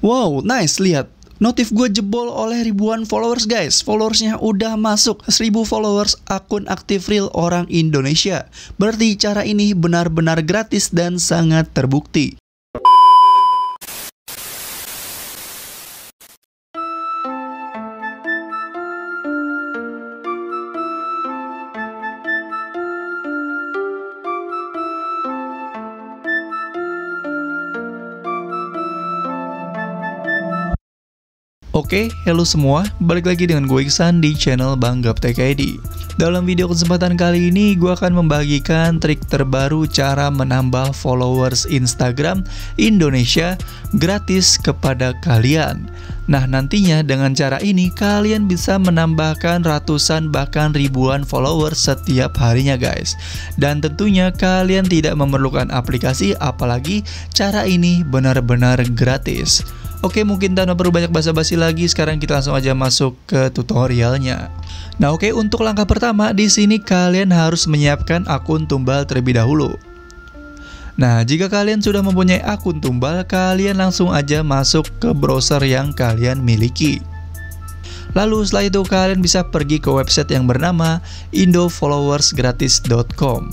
Wow, nice, lihat. Notif gue jebol oleh ribuan followers guys. Followersnya udah masuk 1000 followers akun aktif real orang Indonesia. Berarti cara ini benar-benar gratis dan sangat terbukti. Oke, hello semua, balik lagi dengan gue Iksan di channel Bang Gaptek ID. Dalam video kesempatan kali ini, gue akan membagikan trik terbaru cara menambah followers Instagram Indonesia gratis kepada kalian. Nah, nantinya dengan cara ini, kalian bisa menambahkan ratusan bahkan ribuan followers setiap harinya guys. Dan tentunya kalian tidak memerlukan aplikasi, apalagi cara ini benar-benar gratis. Oke, mungkin tanpa perlu banyak basa-basi lagi, sekarang kita langsung aja masuk ke tutorialnya. Nah, oke, untuk langkah pertama di sini kalian harus menyiapkan akun tumbal terlebih dahulu. Nah, jika kalian sudah mempunyai akun tumbal, kalian langsung aja masuk ke browser yang kalian miliki. Lalu setelah itu kalian bisa pergi ke website yang bernama indofollowersgratis.com.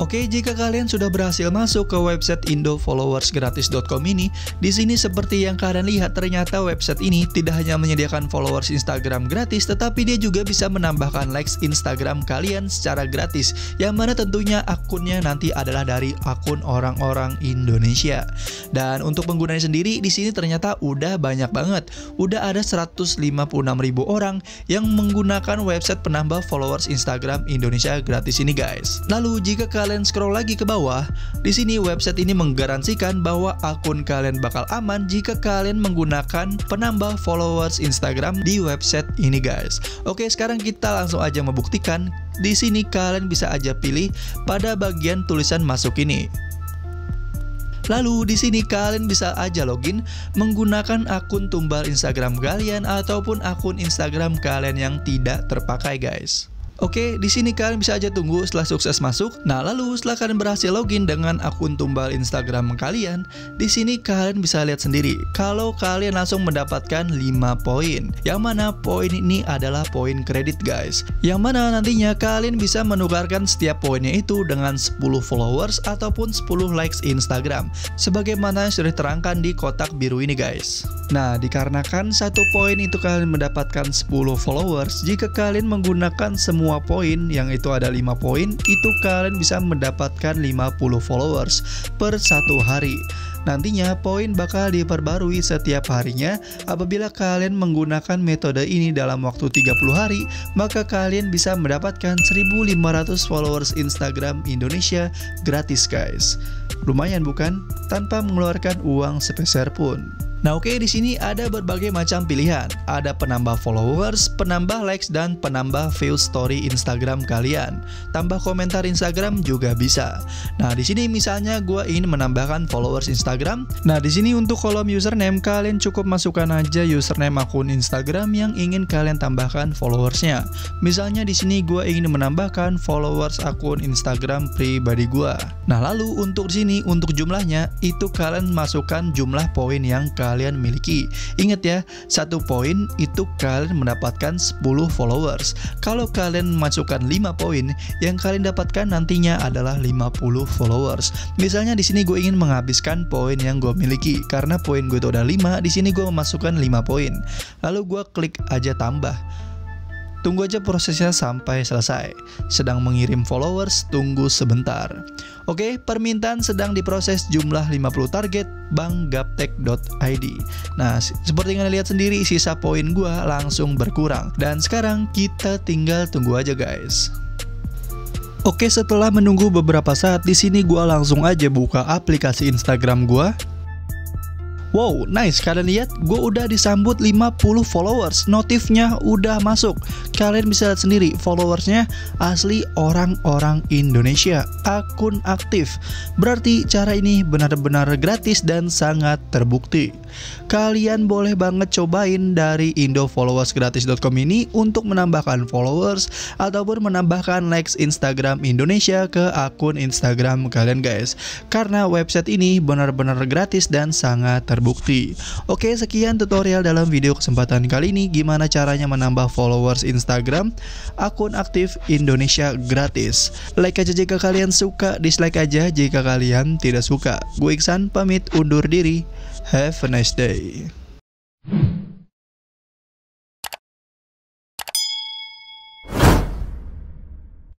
Oke, jika kalian sudah berhasil masuk ke website indofollowersgratis.com ini, di sini seperti yang kalian lihat ternyata website ini tidak hanya menyediakan followers Instagram gratis, tetapi dia juga bisa menambahkan likes Instagram kalian secara gratis, yang mana tentunya akunnya nanti adalah dari akun orang-orang Indonesia. Dan untuk penggunanya sendiri di sini ternyata udah banyak banget, udah ada 156.000 orang yang menggunakan website penambah followers Instagram Indonesia gratis ini guys. Lalu jika kalian scroll lagi ke bawah, di sini website ini menggaransikan bahwa akun kalian bakal aman jika kalian menggunakan penambah followers Instagram di website ini guys. Oke, sekarang kita langsung aja membuktikan. Di sini kalian bisa aja pilih pada bagian tulisan masuk ini. Lalu di sini kalian bisa aja login menggunakan akun tumbal Instagram kalian ataupun akun Instagram kalian yang tidak terpakai guys. Oke, di sini kalian bisa aja tunggu setelah sukses masuk. Nah, lalu setelah kalian berhasil login dengan akun tumbal Instagram kalian, di sini kalian bisa lihat sendiri kalau kalian langsung mendapatkan 5 poin. Yang mana poin ini adalah poin kredit, guys. Yang mana nantinya kalian bisa menukarkan setiap poinnya itu dengan 10 followers ataupun 10 likes Instagram, sebagaimana yang sudah diterangkan di kotak biru ini, guys. Nah, dikarenakan satu poin itu kalian mendapatkan 10 followers, jika kalian menggunakan semua poin yang itu ada 5 poin itu kalian bisa mendapatkan 50 followers per satu hari. Nantinya poin bakal diperbarui setiap harinya. Apabila kalian menggunakan metode ini dalam waktu 30 hari, maka kalian bisa mendapatkan 1.500 followers Instagram Indonesia gratis guys. Lumayan bukan? Tanpa mengeluarkan uang sepeser pun. Nah, oke, di sini ada berbagai macam pilihan. Ada penambah followers, penambah likes, dan penambah view story Instagram kalian. Tambah komentar Instagram juga bisa. Nah, di sini misalnya gue ingin menambahkan followers Instagram. Nah, di sini untuk kolom username kalian cukup masukkan aja username akun Instagram yang ingin kalian tambahkan followersnya. Misalnya di sini gue ingin menambahkan followers akun Instagram pribadi gue. Nah, lalu untuk sini untuk jumlahnya itu kalian masukkan jumlah poin yang kalian miliki. Ingat ya, satu poin itu kalian mendapatkan 10 followers. Kalau kalian masukkan 5 poin, yang kalian dapatkan nantinya adalah 50 followers. Misalnya di sini gue ingin menghabiskan poin yang gue miliki. Karena poin gue itu ada 5, di sini gue memasukkan 5 poin. Lalu gue klik aja tambah. Tunggu aja prosesnya sampai selesai. Sedang mengirim followers, tunggu sebentar. Oke, permintaan sedang diproses jumlah 50 target banggaptek.id. Nah, seperti yang kalian lihat sendiri, sisa poin gua langsung berkurang. Dan sekarang kita tinggal tunggu aja guys. Oke, setelah menunggu beberapa saat, di sini gua langsung aja buka aplikasi Instagram gua. Wow, nice, kalian lihat gue udah disambut 50 followers, notifnya udah masuk. Kalian bisa lihat sendiri followersnya asli orang-orang Indonesia, akun aktif. Berarti cara ini benar-benar gratis dan sangat terbukti. kalian boleh banget cobain dari indofollowersgratis.com ini untuk menambahkan followers ataupun menambahkan likes Instagram Indonesia ke akun Instagram kalian guys, karena website ini benar-benar gratis dan sangat terbukti. Oke, sekian tutorial dalam video kesempatan kali ini, gimana caranya menambah followers Instagram akun aktif Indonesia gratis. Like aja jika kalian suka, dislike aja jika kalian tidak suka. Gue Iksan pamit undur diri. Have a nice day.